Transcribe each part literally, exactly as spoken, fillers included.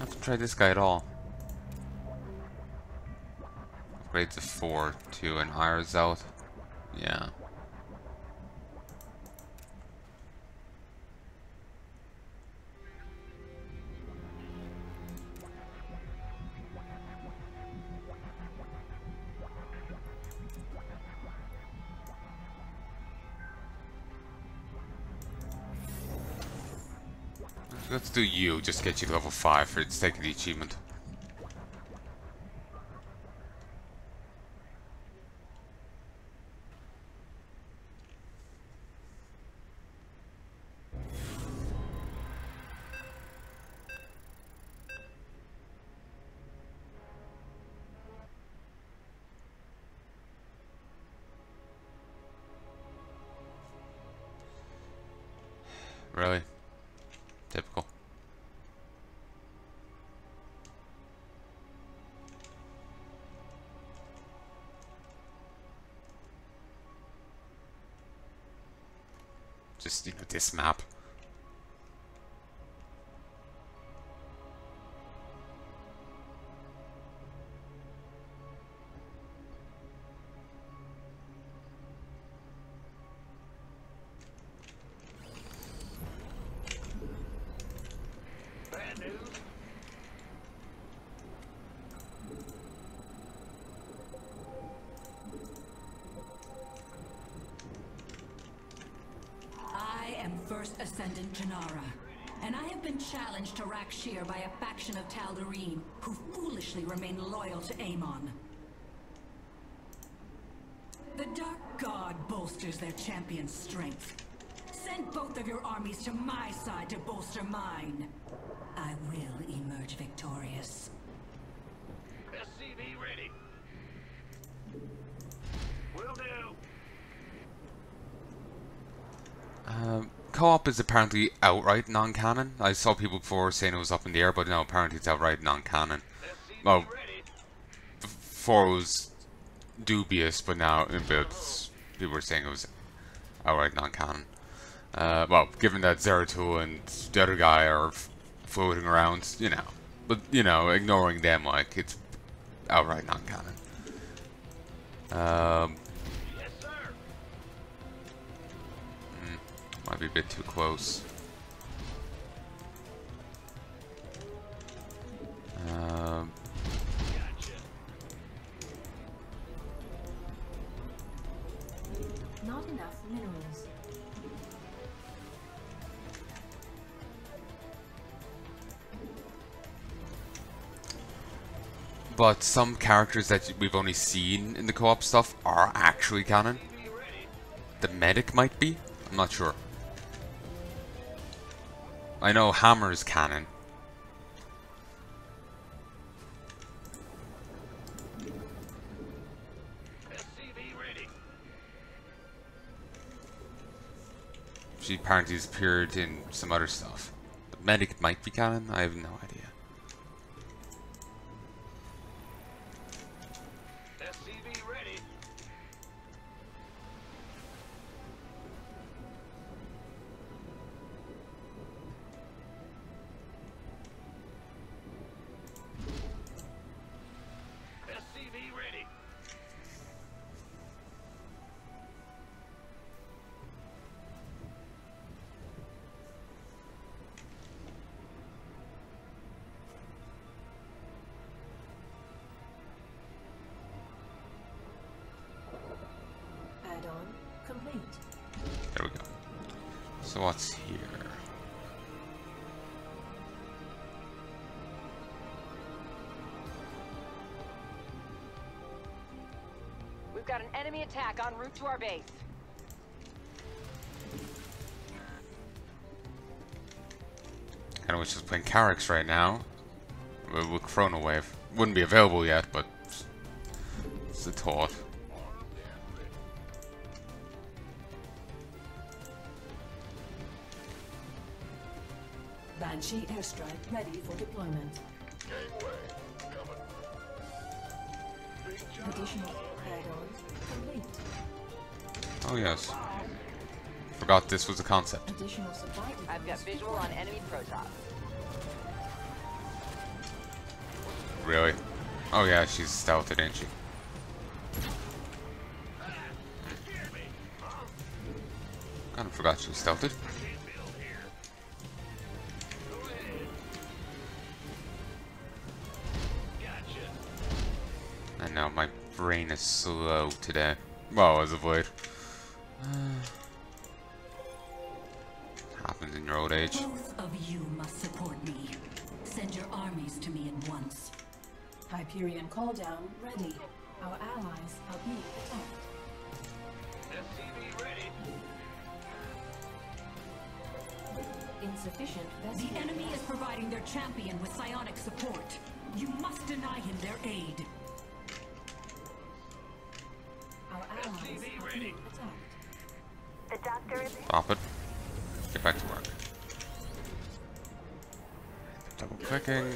I have to try this guy at all. Upgrade to four to an higher zealot. Yeah. Let's do you, just get you level five for the sake of the achievement. Really? Typical. Just, you know, this map. Ascendant Janara, and I have been challenged to Rakshir by a faction of Taldarine who foolishly remain loyal to Amon. The Dark God bolsters their champion's strength. Send both of your armies to my side to bolster mine. I will emerge victorious. S C V ready. Will do. Um. Co-op is apparently outright non-canon. I saw people before saying it was up in the air, but no, apparently it's outright non-canon. Well, before it was dubious, but now it's, people were saying it was outright non-canon. Uh, well, given that Zeratul and the other guy are floating around, you know. But, you know, ignoring them, like, it's outright non-canon. Um... Might be a bit too close. Um, Not enough minerals. But some characters that we've only seen in the co-op stuff are actually canon. The medic might be. I'm not sure. I know Hammer's canon. S C V ready. She apparently has appeared in some other stuff. The medic might be canon, I have no idea. There we go. So what's here? We've got an enemy attack en route to our base. Kind of wish I was playing Karax right now. With Chrono Wave. Wouldn't be available yet, but it's a thought. Banshee airstrike ready for deployment. Gateway coming. Additional add-ons complete. Oh yes. Forgot this was a concept. Additional supply. I've got visual on enemy Protoss. really? Oh yeah, she's stealthed, ain't she? Kind of forgot she was stealthed. I know, my brain is slow today. Well, as of late. Happens in your old age. Both of you must support me. Send your armies to me at once. Hyperion call down ready. Our allies are being attacked. S C V ready. Insufficient. The enemy is providing their champion with psionic support. You must deny him their aid. Our allies are being attacked. The doctor is. Stop it. Get back to work. Double clicking.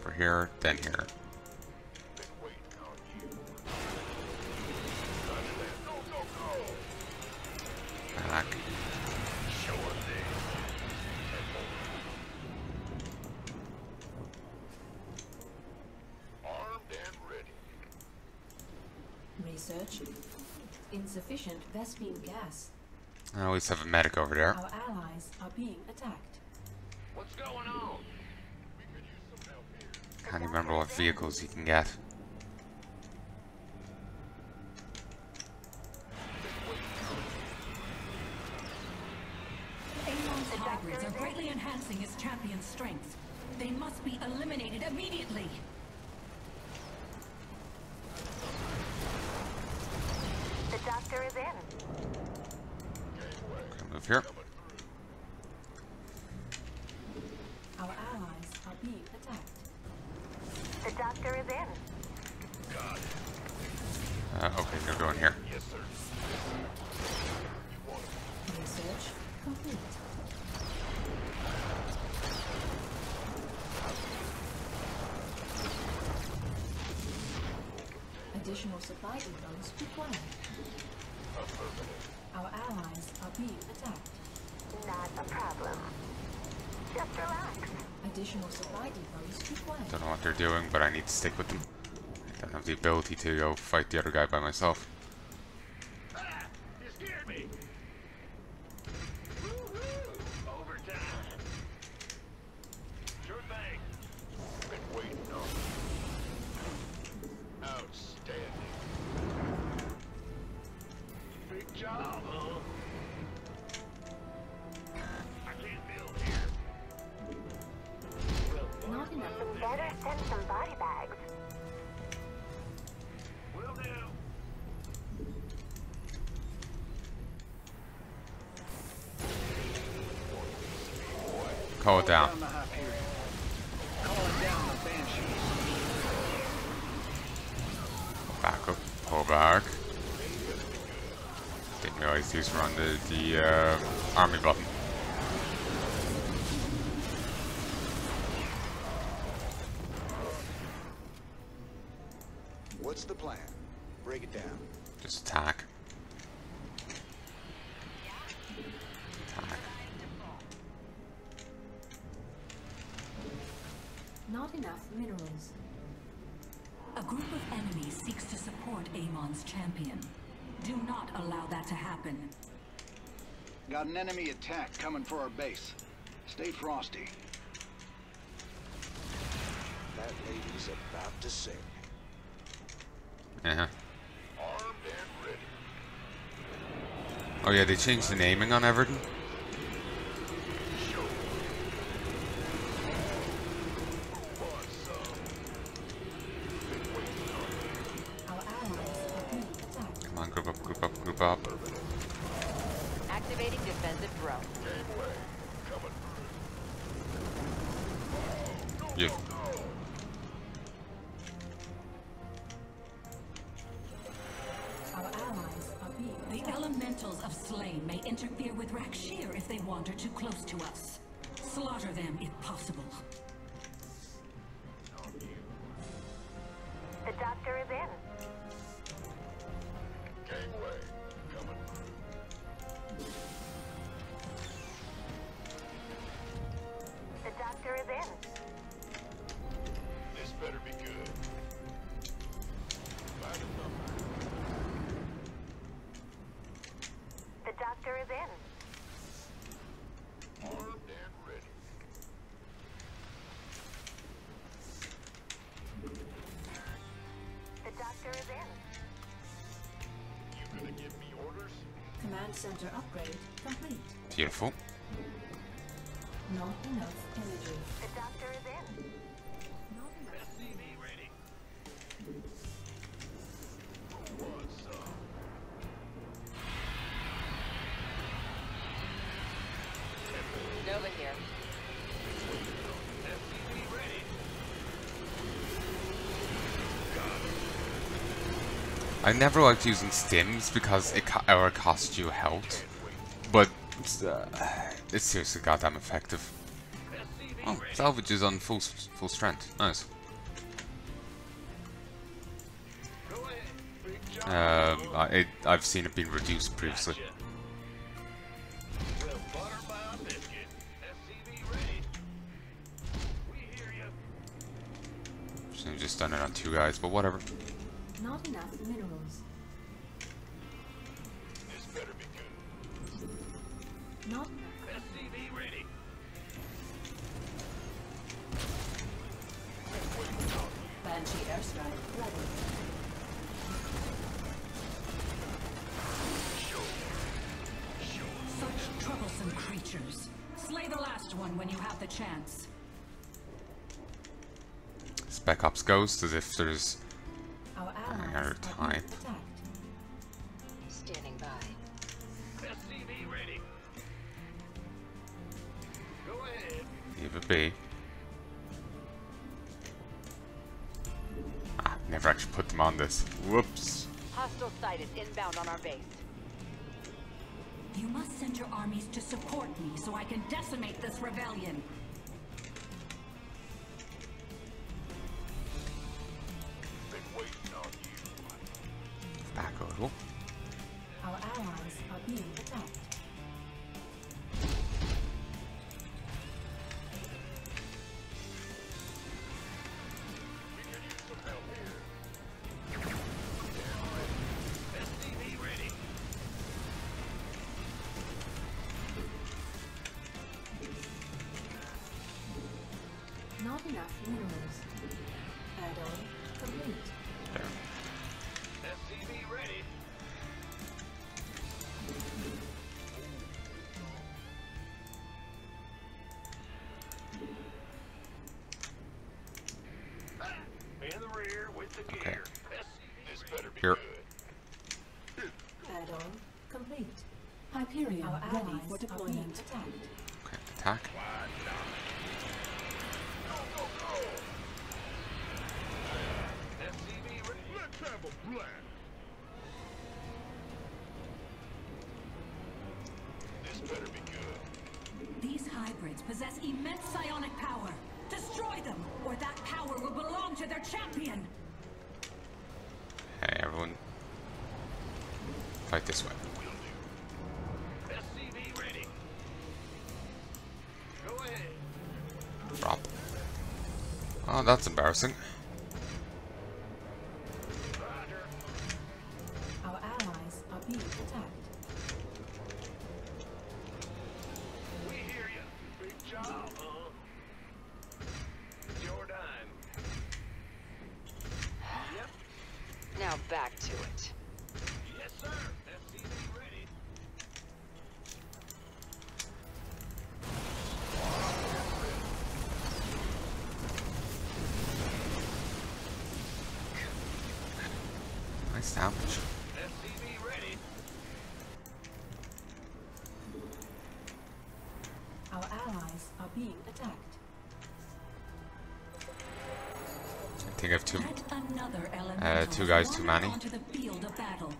For here, then here. Back. Research. Insufficient Vespine gas. I always have a medic over there. Our allies are being attacked. What's going on? I can't remember what vehicles you can get. Amon's hybrids are greatly enhancing his champion's strength. They must be eliminated immediately. The doctor is in. Move here. Our allies are being attacked. The doctor is in. God. Uh, okay, they're going here. Yes, sir. Research complete. Additional supply depots required. Our allies are being attacked. Not a problem. Just relax. Additional supply depots required. Don't know what they're doing, but I need to stick with them. I don't have the ability to go fight the other guy by myself. Ah, you scared me. Overtime. Sure thing. Been waiting on. Outstanding. Big job, huh? Better send some body bags. Will do. Call it down. Call it down the Banshees. Back up, pull back. Didn't realize these were on the, the uh, army button. What's the plan? Break it down. Just attack. Attack. Not enough minerals. A group of enemies seeks to support Amon's champion. Do not allow that to happen. Got an enemy attack coming for our base. Stay frosty. That lady's about to sing. Uh-huh. Oh yeah, they changed the naming on everything. Come on, group up, group up, group up. Activating defensive drone. Yeah. May interfere with Rakshir if they wander too close to us. Slaughter them if possible. The doctor is in. Gateway coming. The doctor is in. damage. This better be good. Find a number. The doctor is in. Armed and ready. The doctor is in. You gonna give me orders? Command center upgrade complete. Beautiful. Not enough energy. The doctor is in. Not enough. S C V ready. What's up? Nova here. S C V ready. I never liked using stims because it or it cost you health, but uh, it's seriously goddamn effective. Oh, salvage is on full full strength. Nice. Um, I, it, I've seen it being reduced previously. Should've just done it on two guys, but whatever. Not enough minerals. This better be good. Not enough. S C V ready. Banshee airstrike ready. Such troublesome creatures. Slay the last one when you have the chance. Spec Ops Ghost, as if there's our type. Standing by. S C V ready. Go ahead. Leave it be. Ah, never actually put them on this. Whoops. Hostile site is inbound on our base. You must send your armies to support me so I can decimate this rebellion. Cool. Our allies are being attacked. We can use some help here. S C V ready. Not enough minerals. Add-on complete. There. S C V ready. In the rear with the okay. Gear. This better be here. Good. Add-on complete. Hyperion Our ready for deployment. Okay, attack. This better be good. These hybrids possess immense psionic power. Destroy them, or that power will belong to their champion. Hey, everyone. Fight this way. S C V ready. Go ahead. Drop. Oh, that's embarrassing. Back to it. Yes, sir. S C V ready. Nice salvage. S C V ready. Our allies are being attacked. I think I have two. Uh, two guys too many. Onto the field of battle.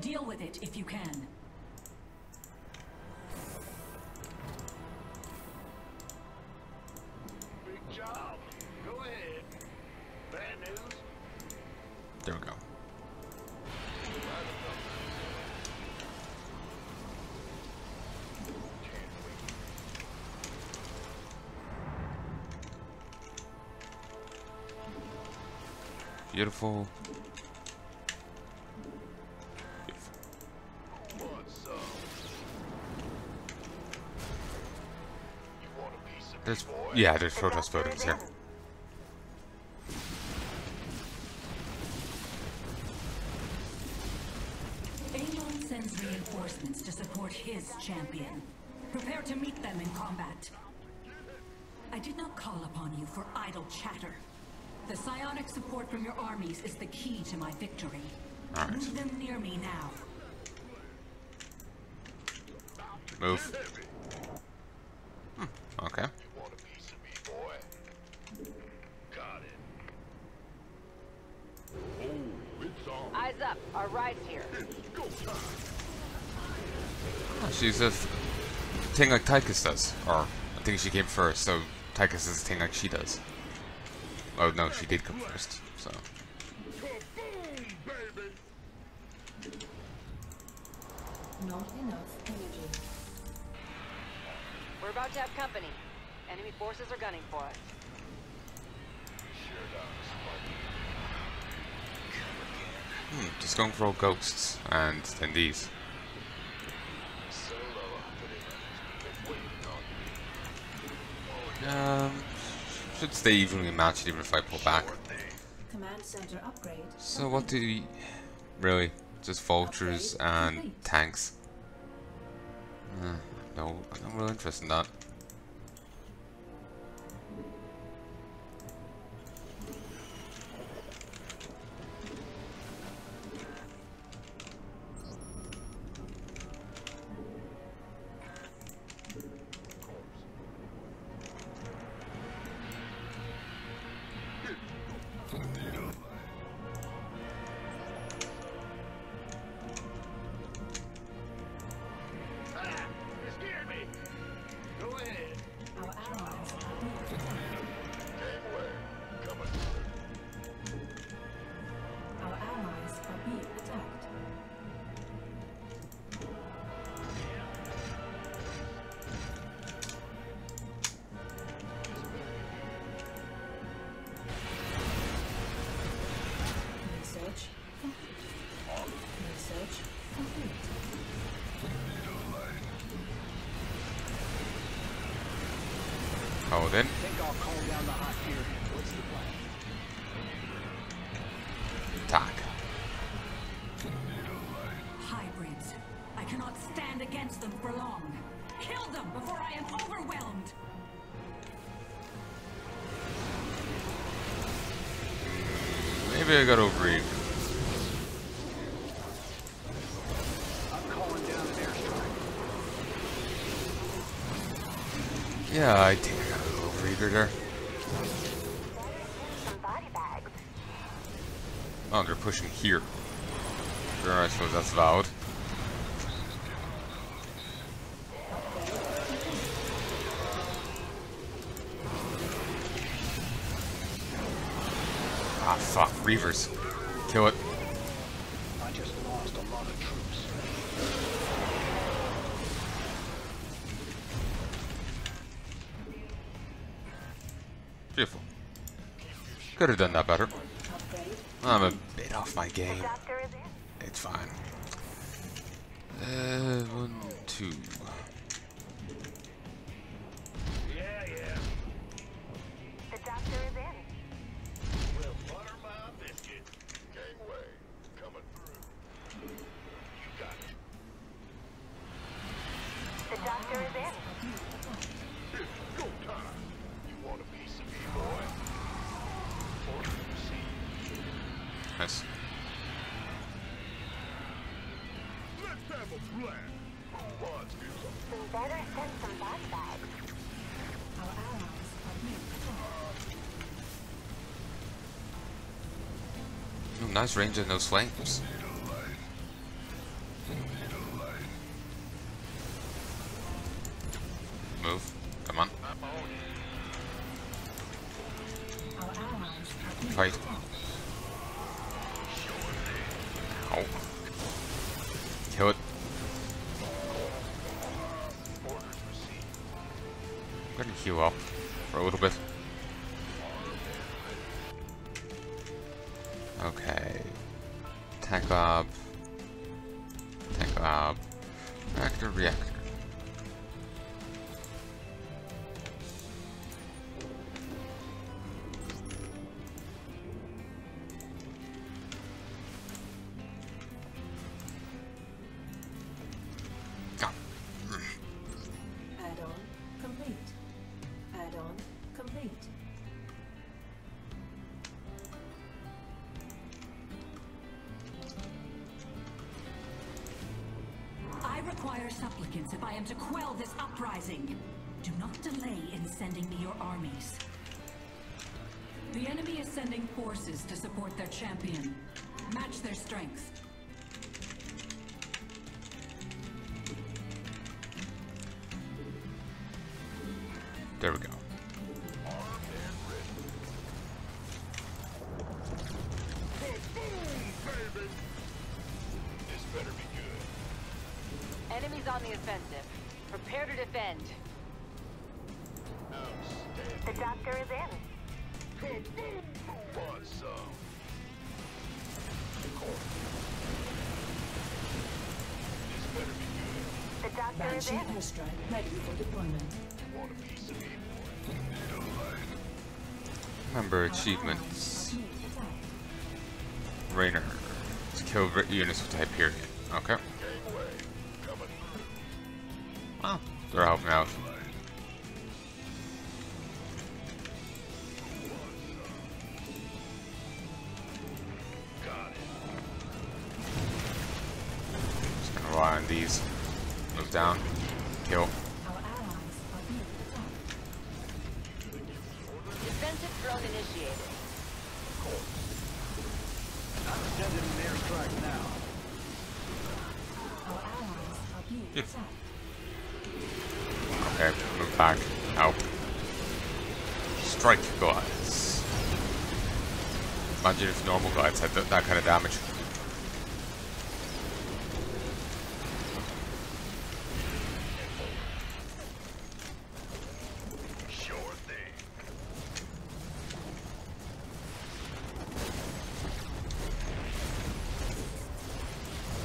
Deal with it if you can. Big job. Go ahead. Bad news. There we go. Beautiful. Beautiful. There's, yeah, there's Protoss photos here. Amon sends reinforcements to support his champion. Prepare to meet them in combat. I did not call upon you for idle chatter. The psionic support from your armies is the key to my victory. All right. Move them near me now. Move. Hmm. Okay. You want a piece of me, boy? Got it. Oh, it's on. Eyes up. Our ride's here. It's go time. Oh, she's a thing like Tychus does, or I think she came first, so Tychus is a thing like she does. Oh no, she did come first, so. Not enough energy. We're about to have company. Enemy forces are gunning for us. Hmm, just going for all ghosts and then these. Um, should stay evenly matched even if I pull back. Command center upgrade. So what do you really? Just vultures upgrade. and tanks. Uh, no, I'm not really interested in that. Oh, then. I think I'll call down the hot period. What's the plan? Attack. Hybrids. I cannot stand against them for long. Kill them before I am overwhelmed. Maybe I got overeaten. Yeah, I think I got a little overeager there. Oh, they're pushing here. Sure, I suppose that's valid. Ah, fuck, Reavers. Kill it. I just lost a lot of troops. Beautiful. Could have done that better. I'm a bit off my game. It's fine. Uh, one, two. Yeah, yeah. The doctor is in. Well, butter my biscuit. Gateway coming through. You got it. The doctor is in. Nice. Let's have a plan. Better send some body bags. Our allies are new. Nice range in those flames. Move. Come on. Fight. Ow. Kill it. I'm gonna heal up for a little bit. Tech up. Tech up. Reactor, reactor. Supplicants if I am to quell this uprising. Do not delay in sending me your armies. The enemy is sending forces to support their champion. Match their strength. There we go. On the offensive. Prepare to defend. The doctor is in. The doctor is in. Airstrike ready for deployment. Remember achievements. Raynor. To kill units with Hyperion. Okay. Oh, they're helping out. Just gonna rely on these. Move down. Kill. Defensive drone initiated. I'm sending an airstrike now. Our allies are being attacked. Okay, move back. Out. Strike guys. Imagine if normal guys had that, that kind of damage. Sure thing.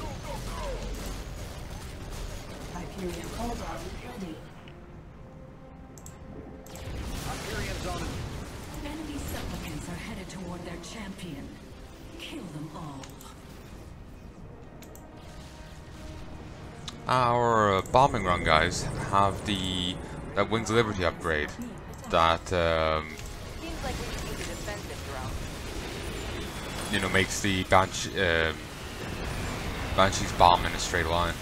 Go, go, go. Hyperion called out and ready. Champion. Kill them all. Our uh, bombing run guys have the that Wings of Liberty upgrade that um, seems like we need the defensive drone. You know, makes the Banshee, uh, Banshee's bomb in a straight line.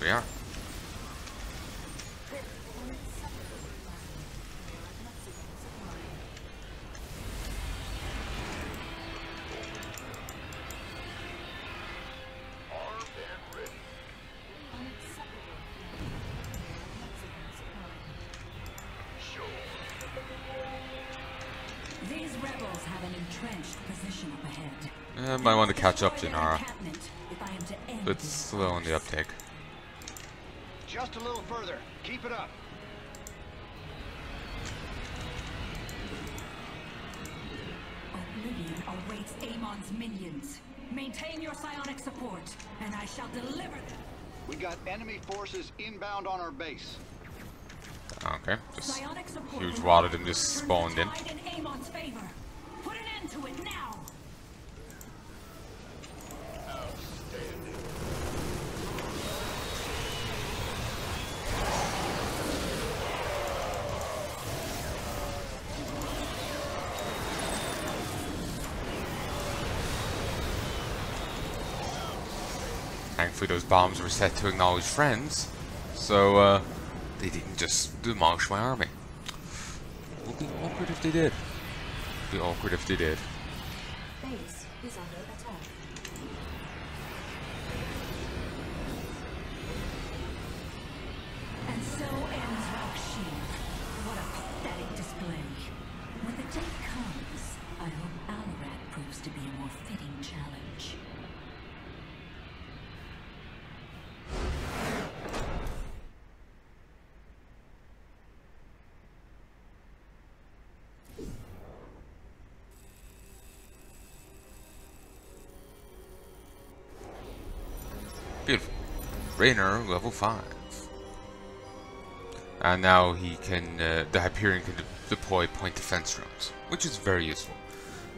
We are. These rebels have an entrenched position up ahead. I might want to catch up, Janara. But slow on the uptake. Just a little further. Keep it up. Oblivion awaits Amon's minions. Maintain your psionic support, and I shall deliver them. We got enemy forces inbound on our base. Okay, just huge wad of them just spawned in. In Amon's favor. Put an end to it now. Thankfully those bombs were set to acknowledge friends, so uh, they didn't just demolish my army. It would be awkward if they did. It would be awkward if they did. Base is under attack. And so ends Rakshir. What a pathetic display. When the day comes, I hope Alarak proves to be a more fitting challenge. Beautiful. Raynor, level five. And now he can, uh, the Hyperion can de deploy point defense drones, which is very useful.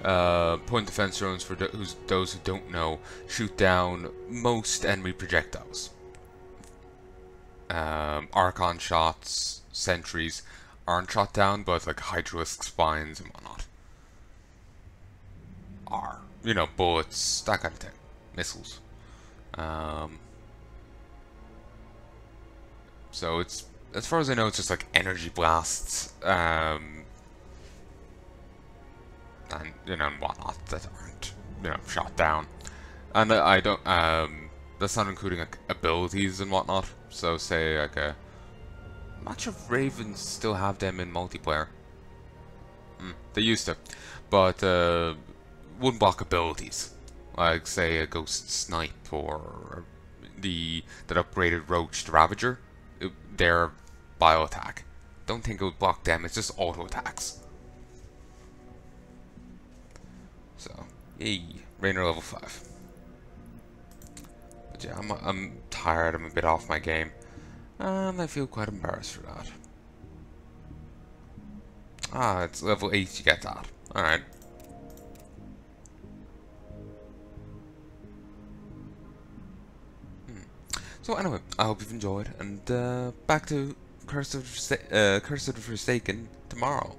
Uh, point defense drones, for who's, those who don't know, shoot down most enemy projectiles. Um, Archon shots, sentries aren't shot down, but like Hydralisk spines and whatnot are. You know, bullets, that kind of thing. Missiles. Um, so it's, as far as I know, it's just like energy blasts, um, and you know, and whatnot that aren't, you know, shot down. And I, I don't, um, that's not including like abilities and whatnot. So say like a, I'm not sure if Ravens still have them in multiplayer. Mm, they used to, but uh, wouldn't block abilities, like say a Ghost Snipe or the that upgraded Roach to Ravager. Their bio attack. Don't think it would block them, it's just auto attacks. So, yay, Raynor level five. But yeah, I'm, I'm tired, I'm a bit off my game. And I feel quite embarrassed for that. Ah, it's level eight, you get that. Alright. So anyway, I hope you've enjoyed, and uh, back to Curse of, uh, Curse of the Forsaken tomorrow.